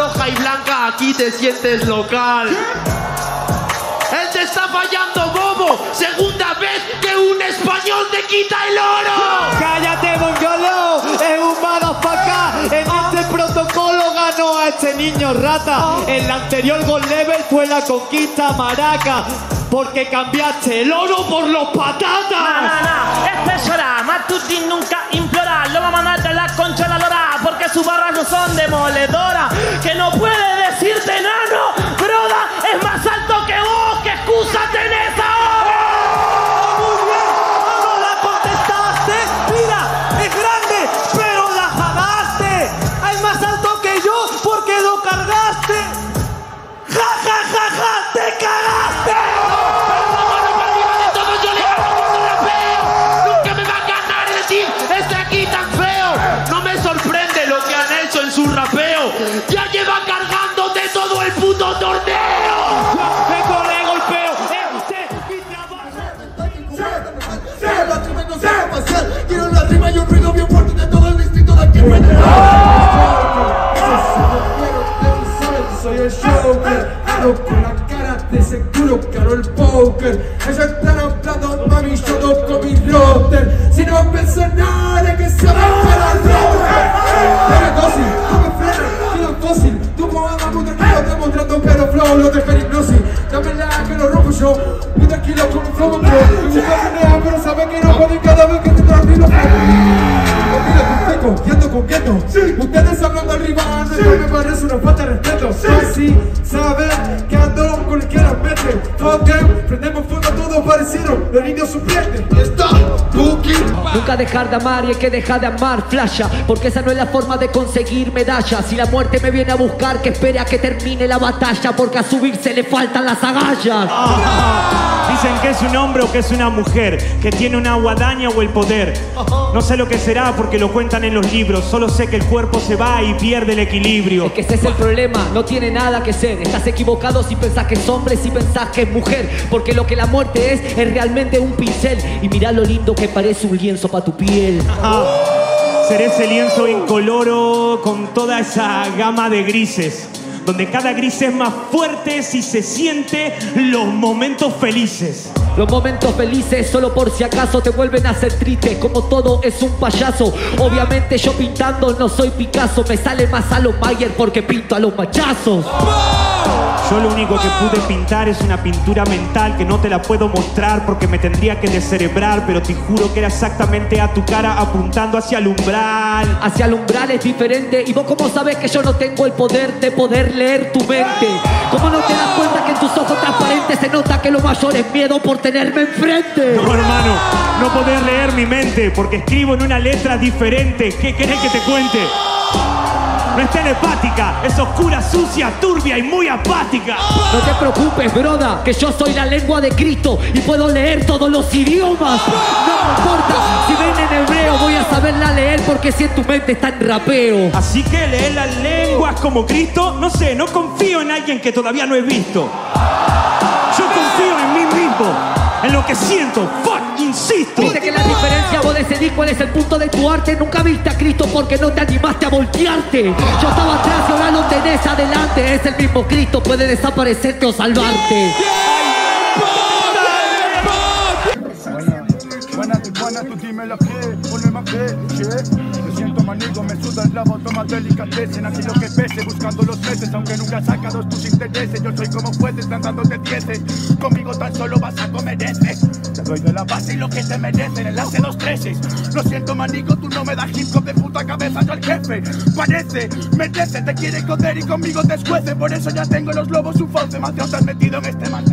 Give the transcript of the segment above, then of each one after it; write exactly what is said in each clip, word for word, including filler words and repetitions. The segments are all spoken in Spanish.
roja y blanca, aquí te sientes local. ¿Qué? ¡Él te está fallando, bobo! ¡Segunda vez que un español te quita el oro! ¡Cállate, mongolo! ¡Es un motherfucker! En ah. este protocolo ganó a este niño rata. Ah. En la anterior Gold Level fue la conquista maraca. Porque cambiaste el oro por los patatas. Na, na, na. Es pesora, Matutín nunca implora. Lo va a mandar a la concha la lora. Porque sus barras no son demoledoras. Que no puede decirte enano. Broda es más alto que vos. ¿Qué excusa tenés ahora? ¡Oh! Muy bien, no la contestaste. Mira, es grande, pero la jagaste. Es más alto que yo porque lo cargaste. Ja, ja, ja, ja, te cagaste. ¡Ya lleva cargándote todo el puto torneo! ¡Se corre golpeo! ¡Quiero una rima y un ruido bien fuerte de todo el distrito de aquí en Venezuela! Soy el show que con la cara de seguro caro el póker. Ellos están hablando, mami, yo toco mi roster. Si no pienso en nada que se me fuera el roster. Tú vas a puta tranquilo, demostrando pero flow, lo de hipnosis. Dame la que lo rompo yo, muy tranquilo con un flow control. Me gusta penea, pero sabes que no puedo cada vez que te tranquilo. Conmigo con teco, yendo con gueto. Ustedes hablando arriba, no me parece una falta de respeto. Así sabes que ando con cualquiera mete. Ok, prendemos fuego a todos parecidos, los niños suplentes. Stop, cookie. Nunca dejar de amar y es que deja de amar, flasha. Porque esa no es la forma de conseguir medallas. Si la muerte me viene a buscar, que espere a que termine la batalla. Porque a subirse le faltan las agallas. Ah, dicen que es un hombre o que es una mujer, que tiene una guadaña o el poder. No sé lo que será porque lo cuentan en los libros. Solo sé que el cuerpo se va y pierde el equilibrio. Es que ese es el problema, no tiene nada que ser. Estás equivocado si pensás que es hombre, si pensás que es mujer. Porque lo que la muerte es, es realmente un pincel. Y mirá lo lindo que parece un lienzo para tu piel. Ajá. Seré ese lienzo incoloro con toda esa gama de grises, donde cada gris es más fuerte si se siente los momentos felices. Los momentos felices solo por si acaso te vuelven a hacer triste. Como todo es un payaso, obviamente yo pintando no soy Picasso. Me sale más a los Mayer porque pinto a los machazos. Yo lo único que pude pintar es una pintura mental que no te la puedo mostrar porque me tendría que descerebrar. Pero te juro que era exactamente a tu cara apuntando hacia el umbral. Hacia el umbral es diferente. Y vos cómo sabes que yo no tengo el poder de poder leer tu mente. ¿Cómo no te das cuenta que en tus ojos transparentes se nota que lo mayor es miedo por tenerme enfrente? No, hermano, no podés leer mi mente porque escribo en una letra diferente. ¿Qué querés que te cuente? No es telepática, es oscura, sucia, turbia y muy apática. No te preocupes, broda, que yo soy la lengua de Cristo y puedo leer todos los idiomas. No me importa, si ven en hebreo voy a saberla leer porque si en tu mente está en rapeo. Así que leer las lenguas como Cristo, no sé, no confío en alguien que todavía no he visto. Yo confío en mí mismo. En lo que siento, fuck, insisto. Viste que la diferencia, vos decidís cuál es el punto de tu arte. Nunca viste a Cristo porque no te animaste a voltearte. Yo estaba atrás y ahora lo tenés adelante. Es el mismo Cristo, puede desaparecerte o salvarte. Buena, tú dime la que, ponle más fe, che. Lo siento, manigo, me suda el labo, toma delicatecen. Así lo que pese, buscando los peces, aunque nunca sacados tus intereses. Yo soy como fuentes, están dándote dieces. Conmigo tan solo vas a comer este. Te doy de la base y lo que te merecen, el hace dos treces. Lo siento, manigo, tú no me das hip hop de puta cabeza, yo el jefe. Parece, metece, te quiere coder y conmigo te escuece. Por eso ya tengo los lobos, su fauce, más te has metido en este mal.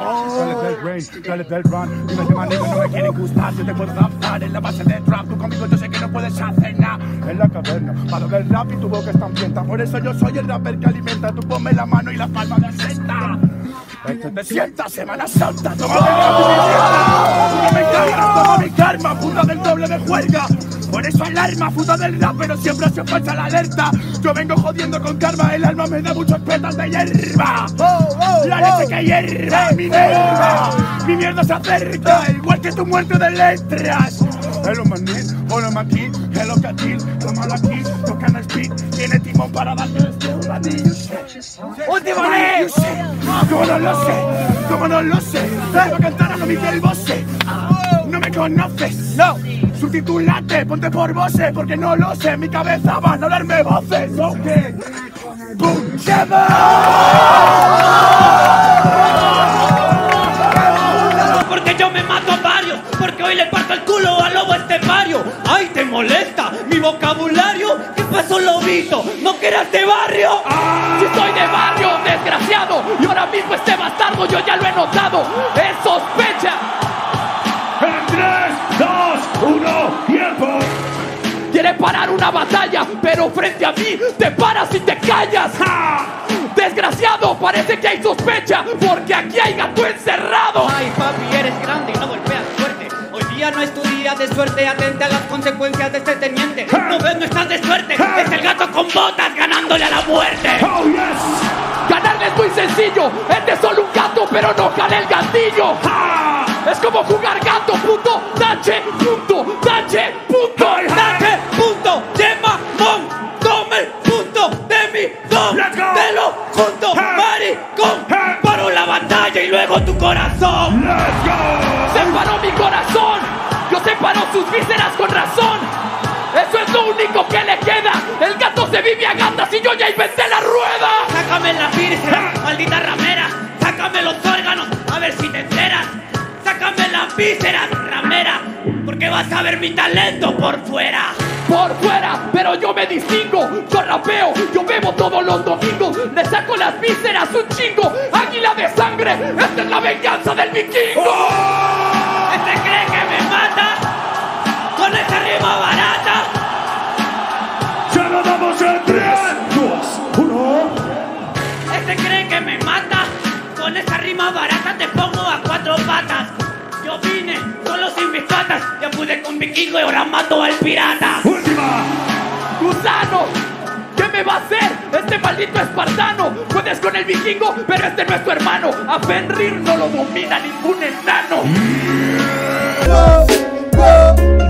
Sales del range, sales del run. Dime de manigo, no me quieren gustar. Yo te puedo adaptar en la base de trap. Tú conmigo yo sé que no puedes hacer nada. En la caverna, para ver rap y tu boca está hambrienta. Por eso yo soy el rapper que alimenta. Tú ponme la mano y la palma de senta. Te sientas, Semana Santa. Toma de rap y me sientas. No me cargas, toma mi karma. Puta del doble de juerga. Por eso alarma, puta del rap, pero siempre hace falsa la alerta. Yo vengo jodiendo con karma, el alma me da muchos petas de hierba. Oh, oh, la leche oh, que hierba, hey, mi hierba, hey, mi mierda se acerca, hey, igual que tu muerte de letras. Hello manil, hola maquil, hello catil, toma la kill, toca el speed, tiene timón para darte este. Último mes. Como no lo sé, como no lo sé. Debo cantar a lo Miguel Bosé. No me conoces, no. Subtitulate, ponte por voces, porque no lo sé. En mi cabeza van a hablarme voces. Ok. ¡Bum! Porque yo me mato a varios, porque hoy le parto el culo al lobo estepario. ¡Ay, te molesta mi vocabulario! ¿Qué pasó, lobito? ¿No que eras de barrio? ¡Ah! Si soy de barrio, desgraciado, y ahora mismo este bastardo yo ya lo he notado. ¡Es sospecha! ¡En tres, dos, uno, tiempo! Quieres parar una batalla, pero frente a mí te paras y te callas. ¡Ja! Desgraciado, parece que hay sospecha, porque aquí hay gato encerrado. Ay, papi, eres grande y no golpeas fuerte. Hoy día no es tu día de suerte, atenta a las consecuencias de este teniente. ¡Ja! No ves, no estás de suerte, ¡ja! Es el gato con botas ganándole a la muerte. Oh, yes. Ganarle es muy sencillo, este es solo un gato, pero no gana el gatillo. ¡Ja! Es como jugar gato, punto, tache, punto, tache, punto, tache, punto, yema, mon, tome, punto, de mi, don, de lo, junto, maricón. Paró la batalla y luego tu corazón. Separó mi corazón, yo separo sus vísceras con razón. Eso es lo único que le queda. El gato se vive a gatas y yo ya inventé la rueda. Sácame la virgen, maldita ramera. Sácame los órganos, a ver si te enteras. Sácame las vísceras, ramera, porque vas a ver mi talento por fuera. Por fuera, pero yo me distingo. Yo rapeo, yo bebo todos los domingos. Le saco las vísceras un chingo. Águila de sangre, esta es la venganza del vikingo. ¡Oh! Este cree que me mata con esa rima barata. Ya lo damos en tres, dos, uno. Este cree que me mata con esa rima barata. Te pongo a cuatro patas. Yo vine solo sin mis patas. Ya pude con vikingo y ahora mato al pirata. ¡Última! ¡Gusano! ¿Qué me va a hacer este maldito espartano? Puedes con el vikingo, pero este no es tu hermano. A Fenrir no lo domina ningún enano.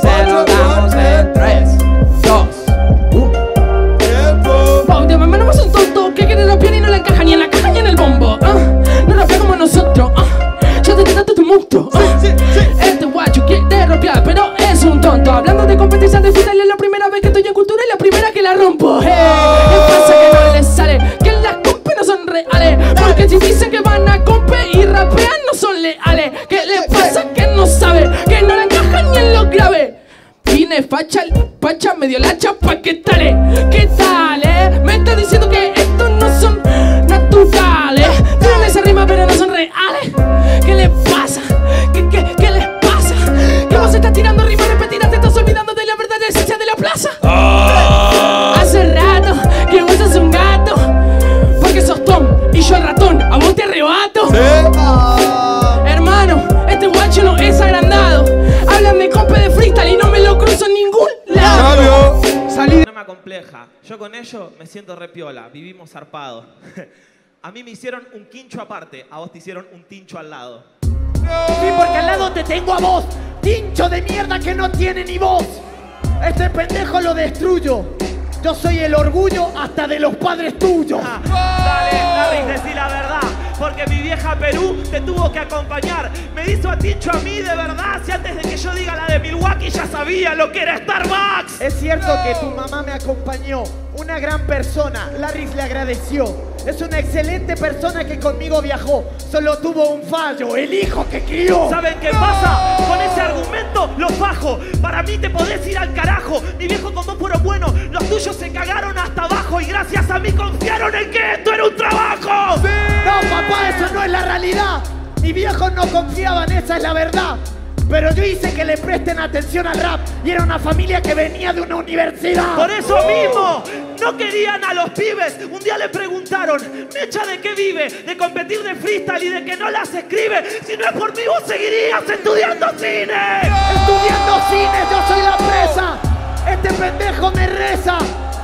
Se lo damos en tres, dos, uno. Wow, de mamá no vas un tonto. Que quiere la piel y no la encaja ni en la caja ni en el bombo. uh, No rapea como nosotros. uh, Ya te quedaste tu monstruo. uh. Este guacho quiere rapear, pero es un tonto. Hablando de competencia de freestyle, es la primera vez que estoy en cultura y la primera que la rompo. Hey, ¿qué pasa que no les sale? Que las compes no son reales, porque si dicen que van a compe y rapean no son leales. ¿Qué les pasa que no saben? Que no la encajan ni en los graves. Vine facha, pacha, medio lacha, pa' que tale. ¿Qué tal, eh? Me está diciendo que estos no son naturales. Tienen esa rima pero no son reales. ¿Qué les pasa? ¿Qué, qué, qué les pasa? ¿Qué vos estás tirando rimas repetidas? Te estás olvidando de la verdadera esencia de la plaza. Oh. Hace rato que vos sos un gato, porque sos Tom y yo el ratón. A vos te arrebato. ¿Sí? Oh. Hermano, este guacho no es agrandado. Hablan de compa de freestyle y no me lo cruzo en ningún lado. Salida. Una compleja. Yo con ello me siento repiola. Vivimos zarpados. A mí me hicieron un quincho aparte, a vos te hicieron un tincho al lado. ¡No! Sí, porque al lado te tengo a vos, tincho de mierda que no tiene ni voz. Este pendejo lo destruyo. Yo soy el orgullo hasta de los padres tuyos. Ah, dale, Larry, decí la verdad, porque mi vieja Perú te tuvo que acompañar. Me hizo a tincho a mí de verdad, si antes de que yo diga la de Milwaukee ya sabía lo que era Starbucks. Es cierto no. que tu mamá me acompañó, una gran persona, Larry le agradeció. Es una excelente persona que conmigo viajó. Solo tuvo un fallo, el hijo que crió. ¿Saben qué pasa? Con ese argumento los bajo. Para mí te podés ir al carajo. Mi viejo contó puro bueno. Los tuyos se cagaron hasta abajo. Y gracias a mí confiaron en que esto era un trabajo. ¡Sí! No, papá, eso no es la realidad. Mi viejo no confiaba en esa, es la verdad. Pero yo hice que le presten atención al rap. Y era una familia que venía de una universidad. Por eso mismo, no querían a los pibes. Un día le preguntaron, Mecha, ¿de qué vive? De competir de freestyle y de que no las escribe. Si no es por mí, vos seguirías estudiando cine. ¡No! Estudiando cine, yo soy la presa. Este pendejo me reza.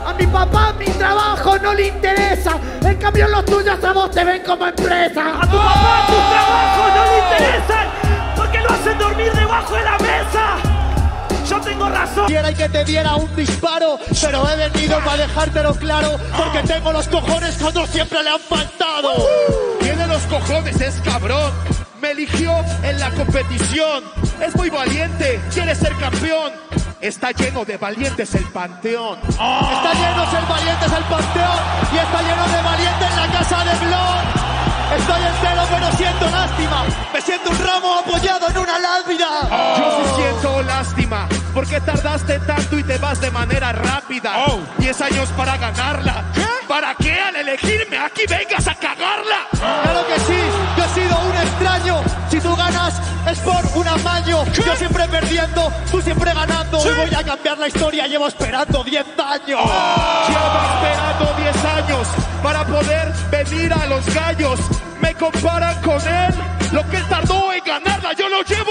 A mi papá mi trabajo no le interesa. En cambio los tuyos a vos te ven como empresa. A tu papá tus trabajos no le interesan. Hacen dormir debajo de la mesa. Yo tengo tengo razón. Quisiera que te diera un disparo, pero he venido para dejártelo claro, porque tengo los cojones cuando siempre le han faltado. Tiene los cojones, es cabrón. Me eligió en la competición. Es muy valiente, quiere ser campeón. Está lleno de valientes el panteón. Oh. Está lleno de valientes el panteón. Y está lleno de valientes la casa de Blon. Estoy entero, pero siento lástima. Me siento un ramo apoyado en una lápida. Oh. Yo sí siento lástima. ¿Por qué tardaste tanto y te vas de manera rápida? Oh. Diez años para ganarla. ¿Qué? ¿Para qué al elegirme aquí vengas a cagarla? Oh. Claro que sí. Yo he sido un extraño. Si tú ganas, es por un amaño. ¿Qué? Yo siempre perdiendo, tú siempre ganando. ¿Sí? Hoy voy a cambiar la historia. Llevo esperando diez años. Oh. Llevo esperando diez años para poder venir a los gallos. Me comparan con él. Lo que él tardó en ganarla, yo lo llevo.